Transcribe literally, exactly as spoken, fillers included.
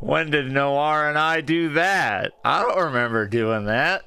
When did Noire and I do that? I don't remember doing that.